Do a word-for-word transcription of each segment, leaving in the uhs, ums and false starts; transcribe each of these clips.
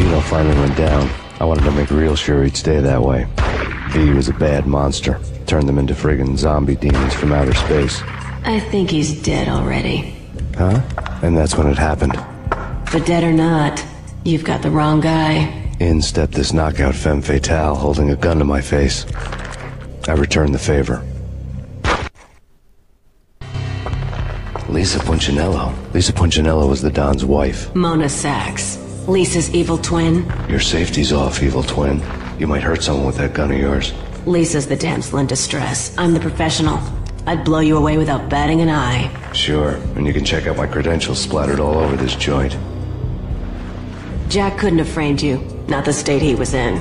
Abhinav finally went down, I wanted to make real sure he'd stay that way. V was a bad monster. Turned them into friggin' zombie demons from outer space. I think he's dead already. Huh? And that's when it happened. But dead or not, you've got the wrong guy. In stepped this knockout femme fatale holding a gun to my face. I returned the favor. Lisa Punchinello. Lisa Punchinello was the Don's wife. Mona Sax. Lisa's evil twin. Your safety's off, evil twin. You might hurt someone with that gun of yours. Lisa's the damsel in distress. I'm the professional. I'd blow you away without batting an eye. Sure, and you can check out my credentials splattered all over this joint. Jack couldn't have framed you. Not the state he was in.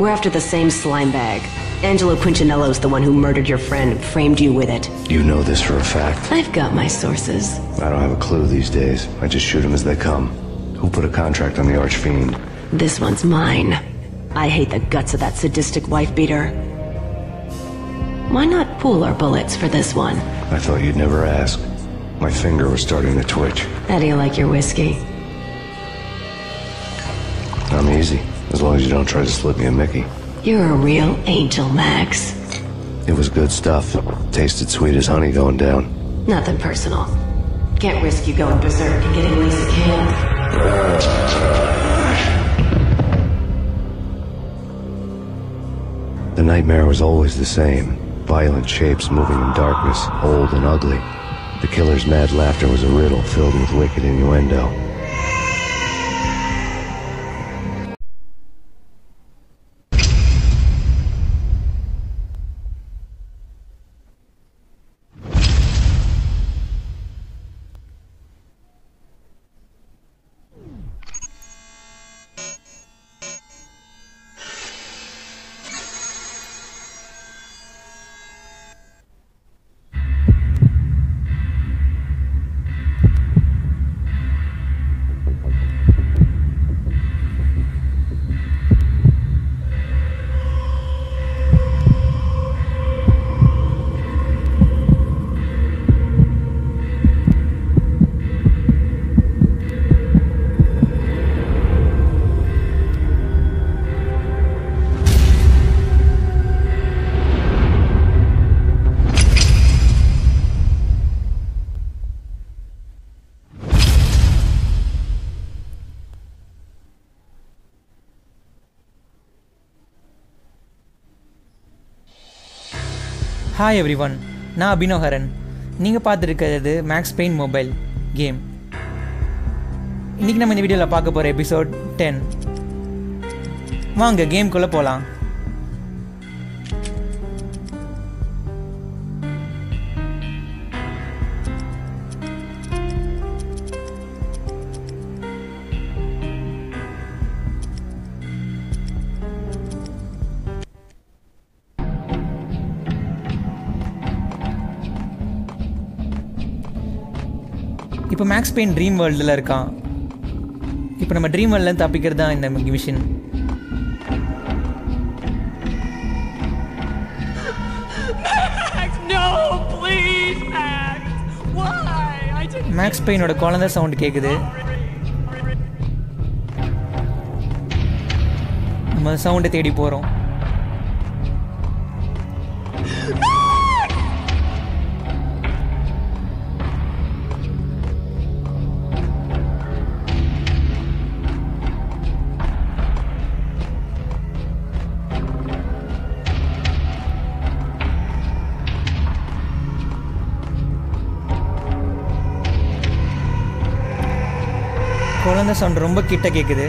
We're after the same slime bag. Angelo Punchinello's the one who murdered your friend and framed you with it. You know this for a fact? I've got my sources. I don't have a clue these days. I just shoot them as they come. Who put a contract on the Archfiend? This one's mine. I hate the guts of that sadistic wife-beater. Why not pool our bullets for this one? I thought you'd never ask. My finger was starting to twitch. How do you like your whiskey? I'm easy, as long as you don't try to slip me a Mickey. You're a real angel, Max. It was good stuff. Tasted sweet as honey going down. Nothing personal. Can't risk you going berserk and getting Lisa killed. The nightmare was always the same. Violent shapes moving in darkness, old and ugly. The killer's mad laughter was a riddle filled with wicked innuendo. Hi everyone, நான் அபினவ் ஹரன். நீங்கள் பார்த்துருக்கிறது Max Payne mobile game. இன்றைக்கி நம்ம இந்த வீடியோவில் பார்க்க போகிற episode ten. வாங்க கேம்குள்ளே போகலாம். இப்போ மேக்ஸ் பெயின் ட்ரீம் வேர்ல்டில் இருக்கான். இப்போ நம்ம ட்ரீம் வேர்ல்டில் தப்பிக்கிறது தான் இந்த மிஷன். மேக்ஸ் பெயினோட குழந்தை சவுண்ட் கேட்குது. நம்ம சவுண்டை தேடி போகிறோம். குழந்தை சவுண்ட் ரொம்ப கிட்ட கேட்குது.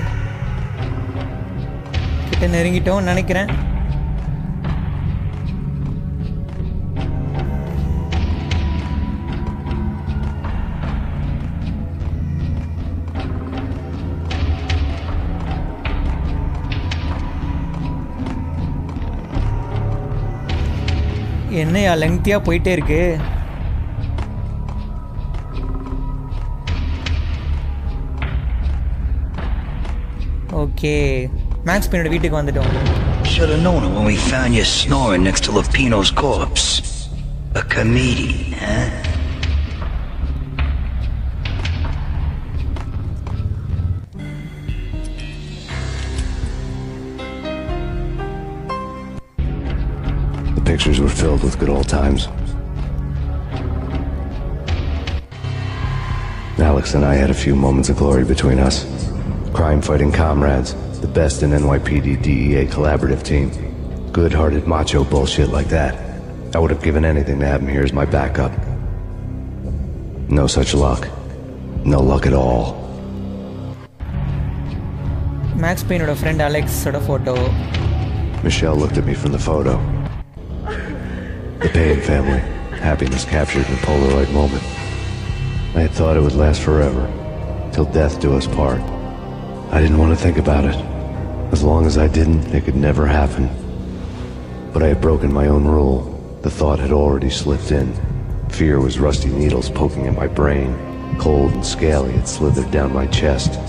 கிட்ட நெருங்கிட்டோம்னு நினைக்கிறேன். என்னையா லெங்க்தியாக போயிட்டே இருக்கு. ஓகே, மேக்ஸ் பெயினோட வீட்டுக்கு வந்துட்டோம். Should have known it when we found you snoring next to Lupino's corpse. A comedian, huh? pictures were filled with good old times. Alex and I had a few moments of glory between us. Crime-fighting comrades, the best in N Y P D D E A collaborative team. Good-hearted macho bullshit like that. I would have given anything to have him here as my backup. No such luck. No luck at all. Max Payne or friend Alex or photo. Michelle looked at me from the photo. The Payne family. Happiness captured in a Polaroid moment. I had thought it would last forever, till death do us part. I didn't want to think about it. As long as I didn't, it could never happen. But I had broken my own rule. The thought had already slipped in. Fear was rusty needles poking at my brain. Cold and scaly, it slithered down my chest.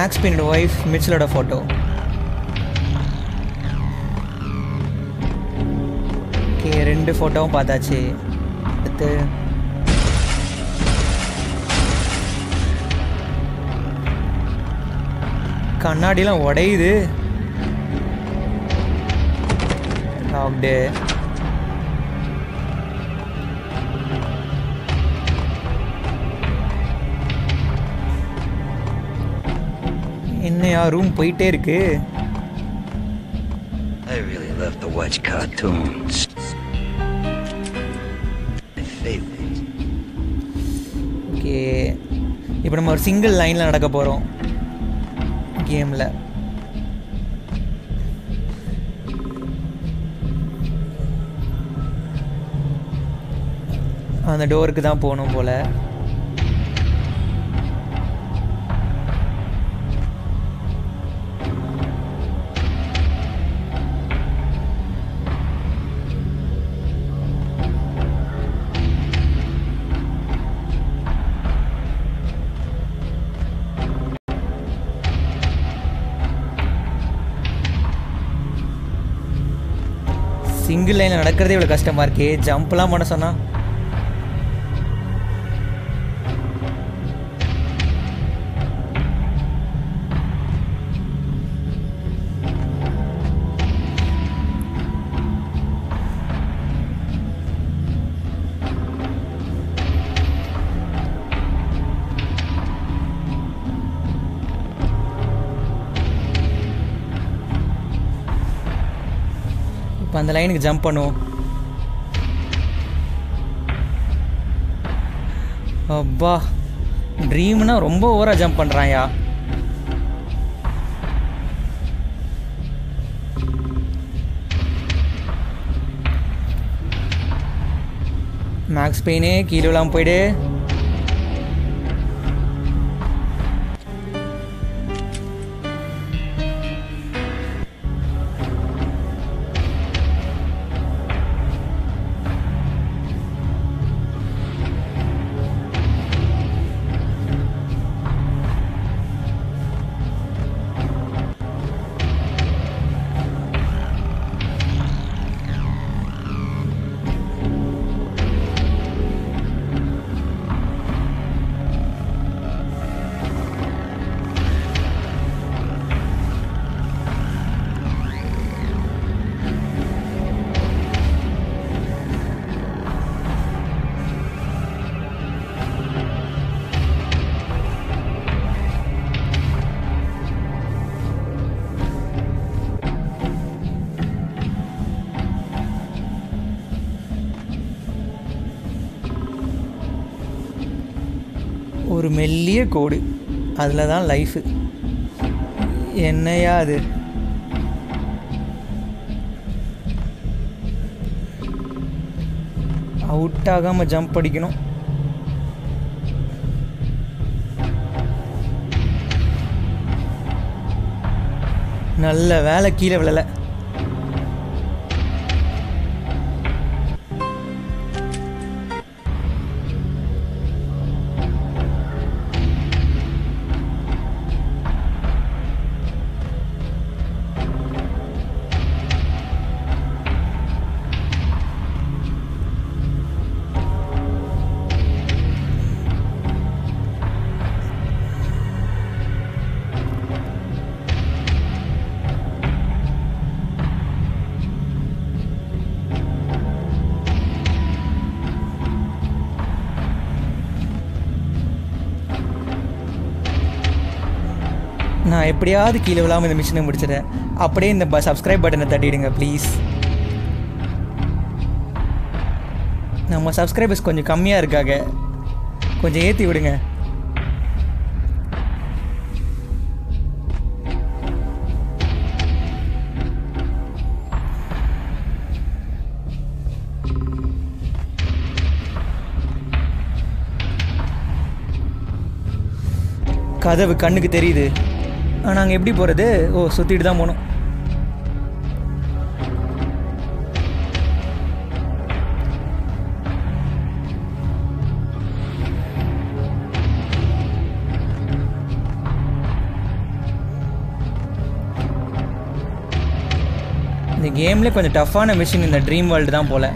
Max Payne's wife, Mitchell had a photo. Okay, two photos padache. கண்ணாடிலாம் உடையுது. அப்படியே என்ன யா room போயிட்டே இருக்கு. I really love to watch cartoons. இப்போ நம்ம ஒரு single லைன்ல நடக்க போறோம் கேம்ல. அந்த டோருக்கு தான் போணும் போல. சிங்கிள் லைன்ல நடக்கிறதே இவ்வளவு கஷ்டமா இருக்கே. ஜம்ப்லாம் பண்ண சொன்னா அந்த லைனுக்கு ஜம்ப் பண்ணுவோம். அப்பா ட்ரீம்னா ரொம்ப ஓவரா ஜம்ப் பண்றாயா. மேக்ஸ் பெயினே கீழலாம் போயிடு. ஒரு மெல்லிய கோடு, அதில் தான் லைஃபு. என்னையா அது. அவுட் ஆகாமல் ஜம்ப் அடிக்கணும். நல்ல வேலை கீழே விழலை. நான் எப்படியாவது கீழே விழாமல் இந்த மிஷினை முடிச்சிடறேன். அப்படியே இந்த ப சப்ஸ்கிரைப் பட்டனை தட்டிடுங்க ப்ளீஸ். நம்ம சப்ஸ்கிரைபர்ஸ் கொஞ்சம் கம்மியாக இருக்காங்க, கொஞ்சம் ஏற்றி விடுங்க. கதவு கண்ணுக்கு தெரியுது, ஆனால் நாங்கள் எப்படி போகிறது? ஓ, சுற்றிட்டு தான் போகணும். இந்த கேமில் கொஞ்சம் டஃப்பான மிஷின் இந்த ட்ரீம் வேர்ல்டு தான் போல்.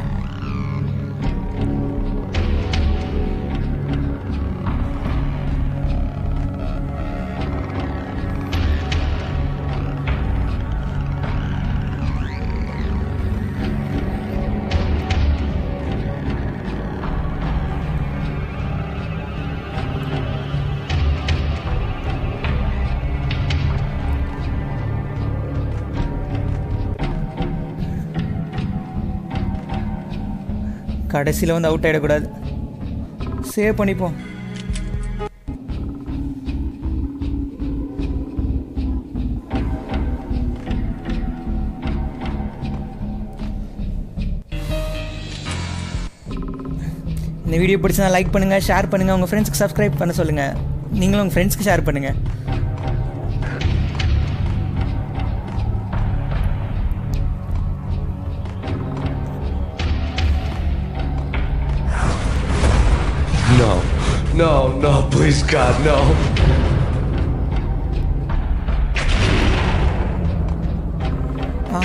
கடைசியில் வந்து அவுட் ஆகிடக்கூடாது, சேவ் பண்ணிப்போம். இந்த வீடியோ பிடிச்சா லைக் பண்ணுங்கள், ஷேர் பண்ணுங்கள், உங்கள் ஃப்ரெண்ட்ஸுக்கு சப்ஸ்கிரைப் பண்ண சொல்லுங்கள். நீங்களும் உங்கள் ஃப்ரெண்ட்ஸுக்கு ஷேர் பண்ணுங்கள். No, no, please, God, no.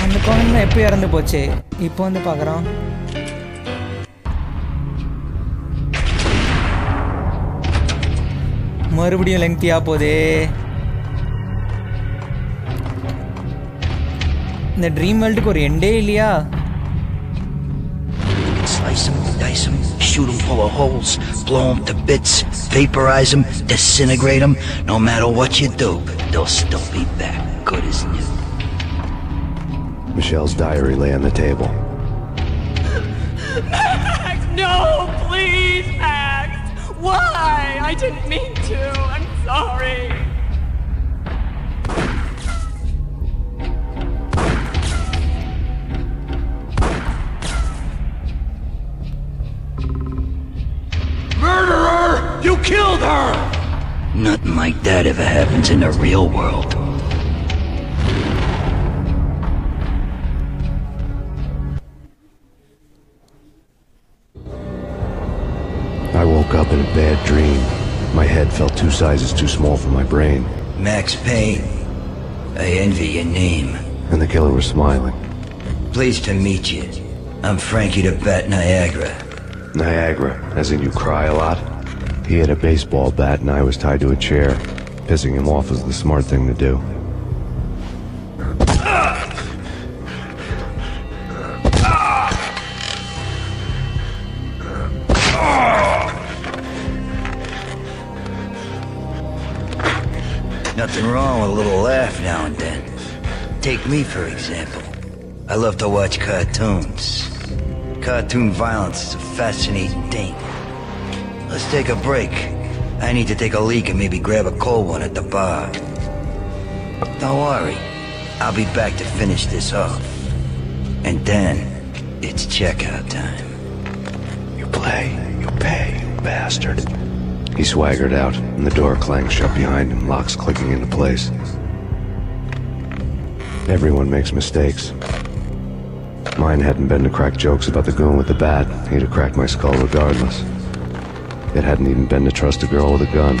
அந்த குழந்தை எப்போ இறந்து போச்சு, இப்போ வந்து பார்க்குறோம். மறுபடியும் லெங்க்தியாக போதே. இந்த ட்ரீம் வேர்ல்டுக்கு ஒரு எண்டே இல்லையா? Shoot them full of holes, blow them to bits, vaporize them, disintegrate them. No matter what you do, they'll still be back, good as new. Michelle's diary lay on the table. Max, no, please, Max. Why? I didn't mean to. I'm sorry. Killed her! Nothing like that ever happens in the real world. I woke up in a bad dream. My head felt two sizes too small for my brain. Max Payne. I envy your name. And the killer was smiling. Pleased to meet you. I'm Frankie the Bat, Niagara. Niagara, as in you cry a lot? He had a baseball bat and I was tied to a chair. Pissing him off was the smart thing to do. Nothing wrong with a little laugh now and then. Take me for example. I love to watch cartoons. Cartoon violence is a fascinating thing. Let's take a break. I need to take a leak and maybe grab a cold one at the bar. Don't worry. I'll be back to finish this off. And then, it's checkout time. You play, you pay, you bastard. He swaggered out, and the door clanged shut behind him, locks clicking into place. Everyone makes mistakes. Mine hadn't been to crack jokes about the goon with the bat. He'd have cracked my skull regardless. It hadn't even been to trust a girl with a gun.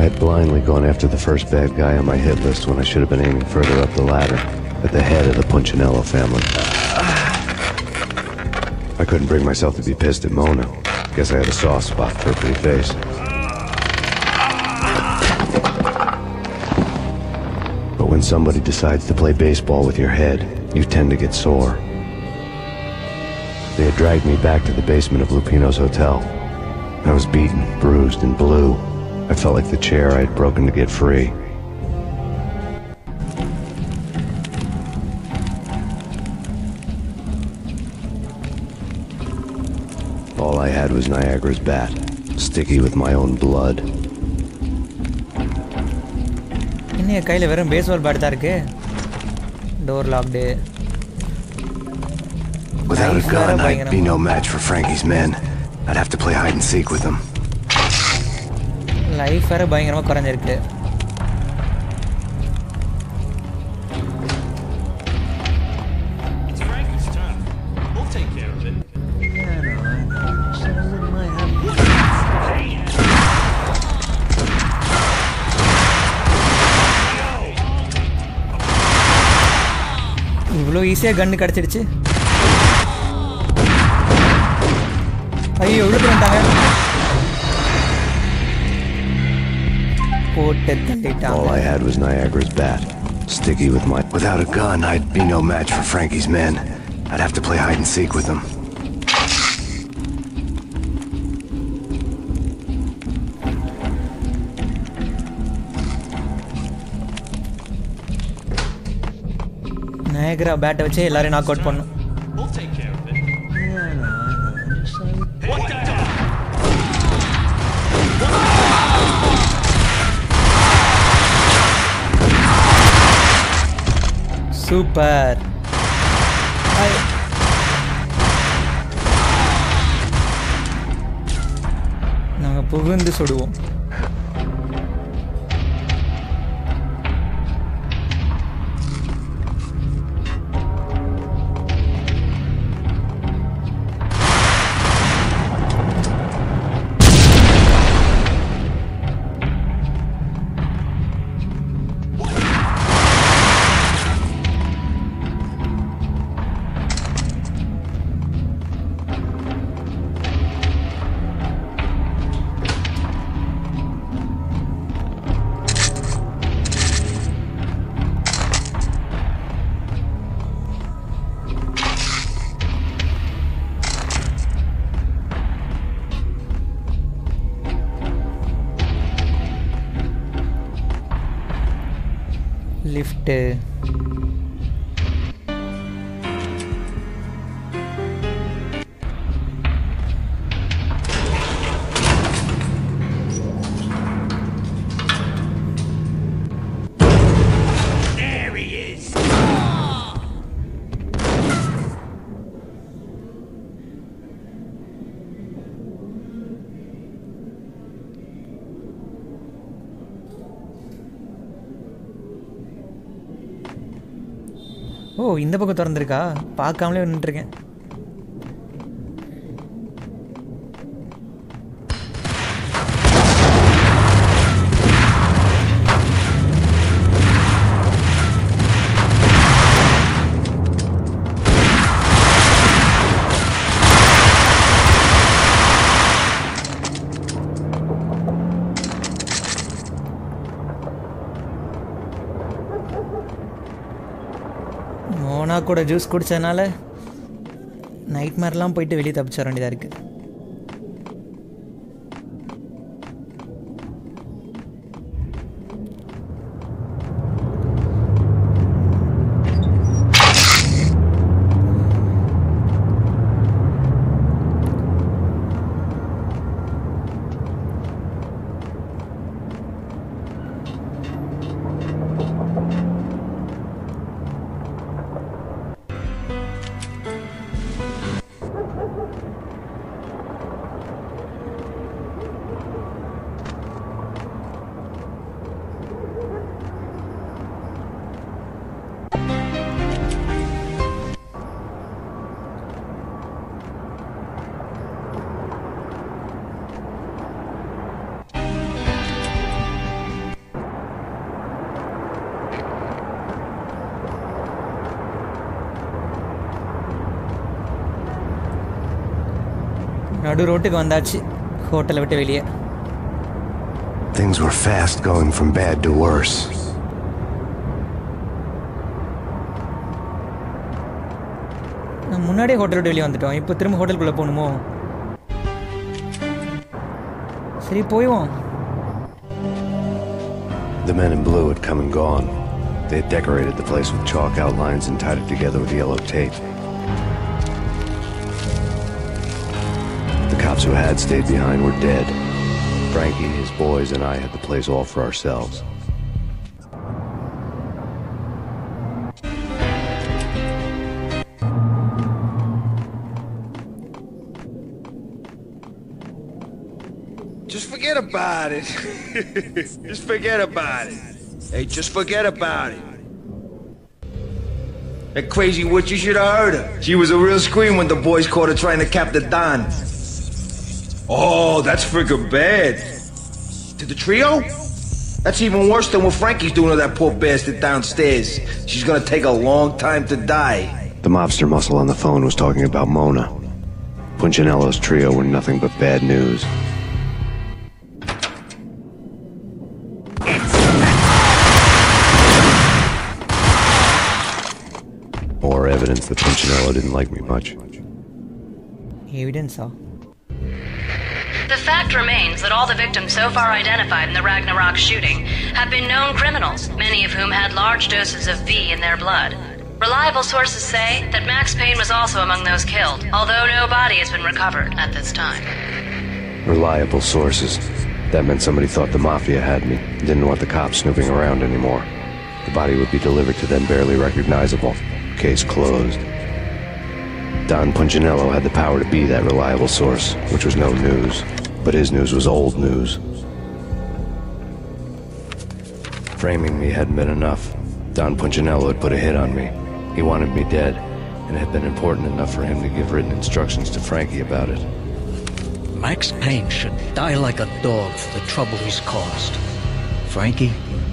I had blindly gone after the first bad guy on my hit list when I should have been aiming further up the ladder, at the head of the Punchinello family. I couldn't bring myself to be pissed at Mona. Guess I had a soft spot for her pretty face. But when somebody decides to play baseball with your head, you tend to get sore. They had dragged me back to the basement of Lupino's hotel. I was beaten, bruised, and blue. I felt like the chair I had broken to get free. All I had was Niagara's bat, sticky with my own blood. Inne kaiyila verum baseball bat da irukku. Door locked. Without a gun, I'd be no match for Frankie's men. I'd have to play hide and seek with them. Life is பயங்கரமா குறஞ்சிருக்கு. It's Frankie's turn. We'll take care of it. இவ்வளவு ஈஸியா கன் கடச்சிடுச்சு. ஐயோ உள்ள வந்துட்டாங்க. All I had was Niagara's bat, sticky with my... Without a gun, I'd be no match for Frankie's men. I'd have to play hide-and-seek with them. Niagara bat vachu ellarum knock out pannu. Super. Hi. நாங்க புகுந்து சுடுவோம். Lift. There he is. Oh, in the book of Thorndrika, Park Amle and Trigger. கூட juice குடிச்சனால night மேர்லாம் போயிடு வெளிய தப்பிச்சற வேண்டியதா இருக்கு. Things were fast going from bad to worse. முன்னாடியே ஹோட்டலுக்கு வெளிய வந்துட்டோம். இப்போ திரும்ப ஹோட்டலுக்குள்ள போணுமோ? சரி போய்வோம். The men in blue had come and gone. They had decorated the place with chalk outlines and tied it together with yellow tape. The cops who had stayed behind were dead. Frankie, his boys, and I had the place all for ourselves. Just forget about it. Just forget about it. Hey, just forget about it. That crazy witch, you should have heard her. She was a real scream when the boys caught her trying to cap the Don. Oh, that's freaking bad. To the trio? That's even worse than what Frankie's doing to that poor bastard downstairs. She's gonna take a long time to die. The mobster muscle on the phone was talking about Mona. Punchinello's trio were nothing but bad news. More evidence that Punchinello didn't like me much. He didn't so. The fact remains that all the victims so far identified in the Ragnarok shooting have been known criminals, many of whom had large doses of V in their blood. Reliable sources say that Max Payne was also among those killed, although no body has been recovered at this time. Reliable sources. That meant somebody thought the Mafia had me, didn't want the cops snooping around anymore. The body would be delivered to them barely recognizable. Case closed. Don Punchinello had the power to be that reliable source, which was no news. But his news was old news. Framing me hadn't been enough. Don Punchinello had put a hit on me. He wanted me dead, and it had been important enough for him to give written instructions to Frankie about it. Max Payne should die like a dog for the trouble he's caused. Frankie,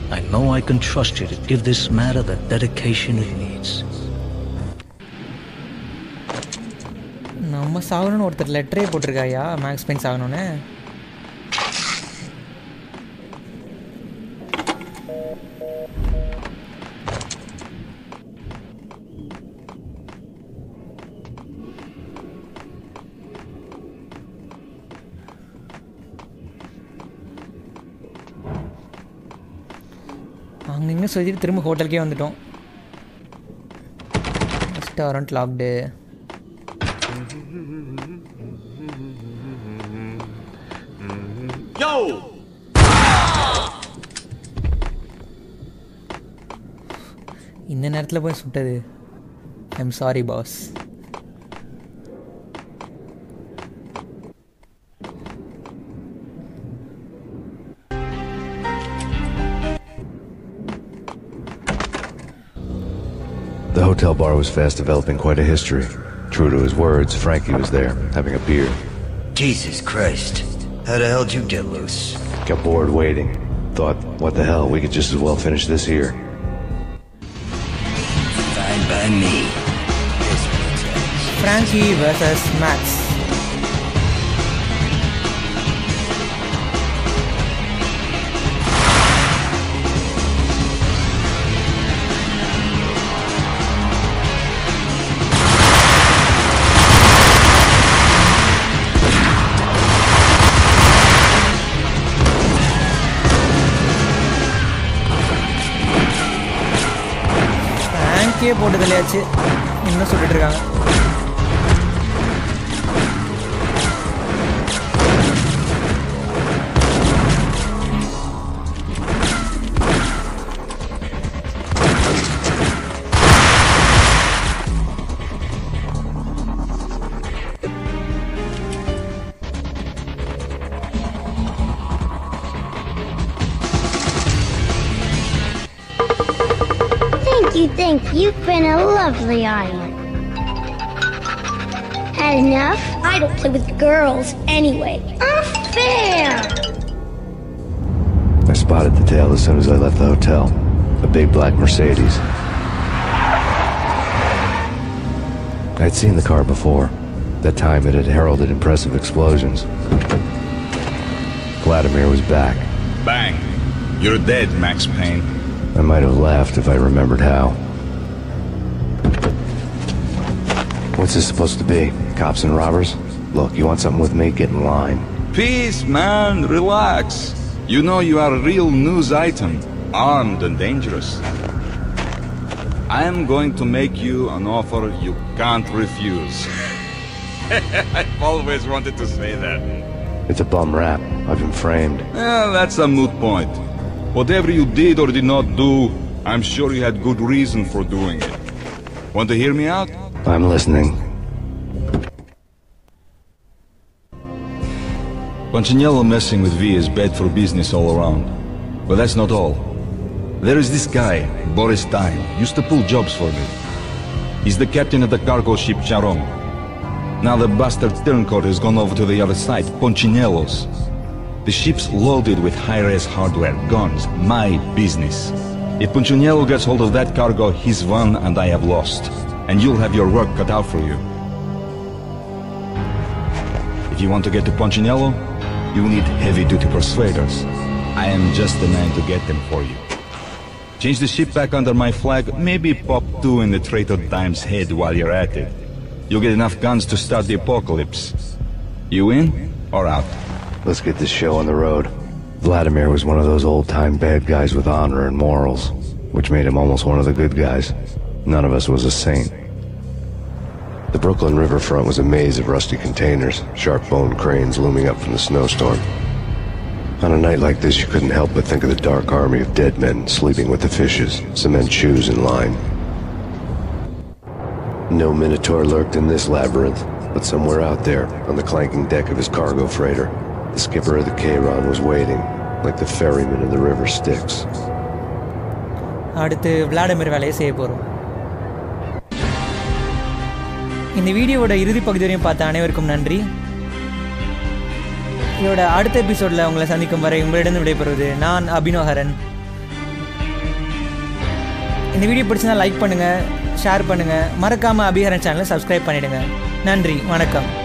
I know I can trust you to give this matter the dedication it needs. Max Payne Savanone. I'm going to hotel. Restaurant locked. Yo! In the Nartla boy suited. I'm sorry, boss. The hotel bar was fast developing quite a history. True to his words, Frankie was there, having a beer. Jesus Christ. How the hell did you get loose? Got bored waiting. Thought, what the hell, we could just as well finish this here. Fine by me. Frankie versus Max. போட்டு தெளியாச்சு இன்னும் சொல்லிட்டு இருக்காங்க You've been a lovely island. Had enough? I don't play with girls anyway. Unfair! I spotted the tail as soon as I left the hotel. A big black Mercedes. I'd seen the car before. That time it had heralded impressive explosions. Vladimir was back. Bang! You're dead, Max Payne. I might have laughed if I remembered how. What's this supposed to be? Cops and robbers? Look, you want something with me? Get in line. Peace, man. Relax. You know you are a real news item. armed and dangerous. I am going to make you an offer you can't refuse. I've always wanted to say that. It's a bum rap. I've been framed. Yeah, that's a moot point. Whatever you did or did not do, I'm sure you had good reason for doing it. Want to hear me out? I'm listening. Punchinello messing with V is bad for business all around. But that's not all. There is this guy, Boris Tyne, used to pull jobs for me. He's the captain of the cargo ship Charon. Now the bastard turncoat has gone over to the other side, Punchinello's. The ship's loaded with high-res hardware, guns, my business. If Punchinello gets hold of that cargo, he's won and I have lost. And you'll have your work cut out for you. If you want to get to Punchinello, you need heavy-duty persuaders. I am just the man to get them for you. Change the ship back under my flag, maybe pop two in the traitor Dime's head while you're at it. You'll get enough guns to start the apocalypse. You in or out? Let's get this show on the road. Vladimir was one of those old-time bad guys with honor and morals, which made him almost one of the good guys. None of us was a saint. The Brooklyn riverfront was a maze of rusty containers, sharp-boned cranes looming up from the snowstorm. On a night like this, you couldn't help but think of the dark army of dead men sleeping with the fishes, cement shoes in line. No Minotaur lurked in this labyrinth, but somewhere out there, on the clanking deck of his cargo freighter, the skipper of the Charon was waiting, like the ferryman of the river Styx. In the video, I will In the next episode, I will see you again. I am Abhinav Haran. If you like this video, like, share, and subscribe to the channel. Nandri, Vanakkam.